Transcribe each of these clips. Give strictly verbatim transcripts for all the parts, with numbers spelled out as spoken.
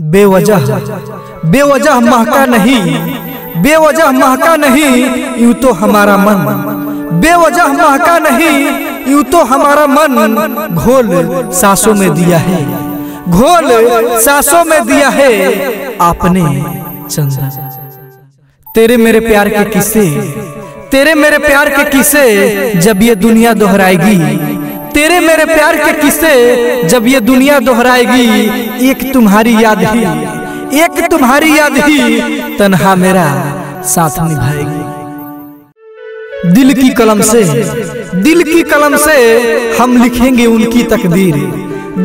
बेवजह बेवजह महका नहीं, बेवजह महका नहीं यूं तो हमारा मन, बेवजह महका नहीं यूं तो हमारा मन। घोल सांसों में दिया है, घोल सांसों में दिया है आपने चंदा। तेरे मेरे प्यार के किस्से, तेरे मेरे प्यार के किस्से जब ये दुनिया दोहराएगी, तेरे मेरे प्यार के किस्से जब ये दुनिया दोहराएगी। एक तुम्हारी याद ही, एक तुम्हारी याद ही तन्हा मेरा साथ निभाएगी। दिल की कलम से, दिल की कलम से हम लिखेंगे उनकी तकदीर,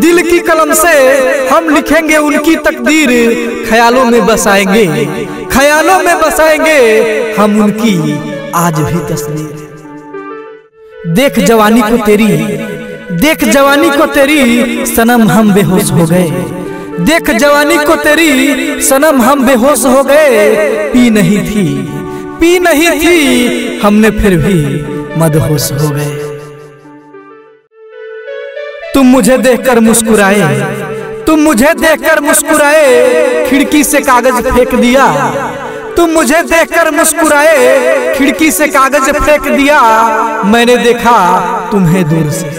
दिल की कलम से हम लिखेंगे उनकी तकदीर। ख्यालों में बसाएंगे, ख्यालों में बसाएंगे हम उनकी आज भी तस्वीर। देख जवानी को तेरी, देख जवानी को तेरी सनम हम बेहोश हो गए, देख जवानी को तेरी सनम हम बेहोश हो गए। पी नहीं थी, पी नहीं थी हमने फिर भी मदहोश हो गए। तुम मुझे देखकर मुस्कुराए, तुम मुझे देखकर मुस्कुराए खिड़की से कागज फेंक दिया, तुम मुझे देखकर मुस्कुराए खिड़की से कागज फेंक दिया। मैंने देखा तुम्हें दूर से,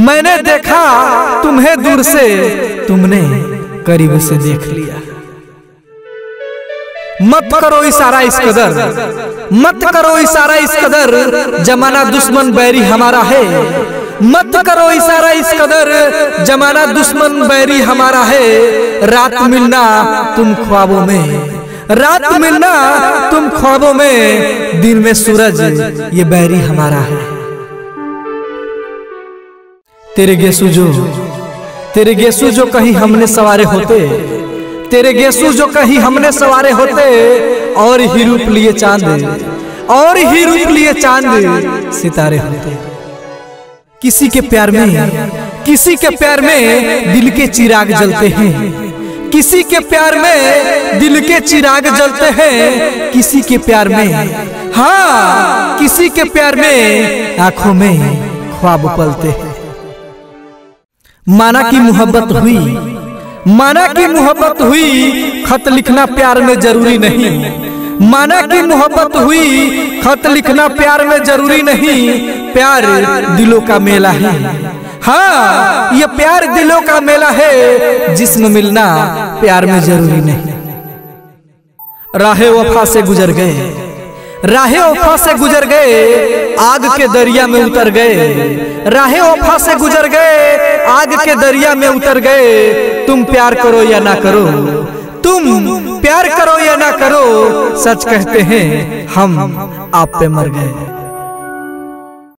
मैंने देखा तुम्हें दूर से तुमने करीब से देख लिया। मत करो इशारा इस कदर, मत करो इशारा इस कदर जमाना दुश्मन बैरी हमारा है, मत करो इशारा इस कदर जमाना दुश्मन बैरी हमारा है। रात मिलना तुम ख्वाबों में, रात मिलना तुम ख्वाबों में, दिन में सूरज ये बैरी हमारा है। तेरे गेसू जो, तेरे गेसू जो कहीं हमने सवारे होते, तेरे गेसू जो कहीं हमने सवारे होते। और ही रूप लिए चांद, और ही रूप लिए चांद सितारे होते। किसी के प्यार में, किसी के प्यार में दिल के चिराग जलते हैं, किसी के प्यार में दिल के चिराग जलते हैं। किसी के प्यार में, हाँ किसी के प्यार में आंखों में ख्वाब पलते हैं। माना की मोहब्बत हुई, माना की मोहब्बत हुई खत लिखना प्यार में जरूरी नहीं, माना की मोहब्बत हुई खत लिखना प्यार में जरूरी नहीं। प्यार दिलों का मेला है, हाँ ये प्यार दिलों का मेला है, जिसमें मिलना प्यार में जरूरी नहीं। राहे वफा से गुजर गए, राहे वफा से गुजर गए आग के दरिया में उतर गए, राहे वफा से गुजर गए आग के दरिया में उतर गए। तुम प्यार करो या ना करो, तुम प्यार करो या ना करो सच कहते हैं हम आप पे मर गए।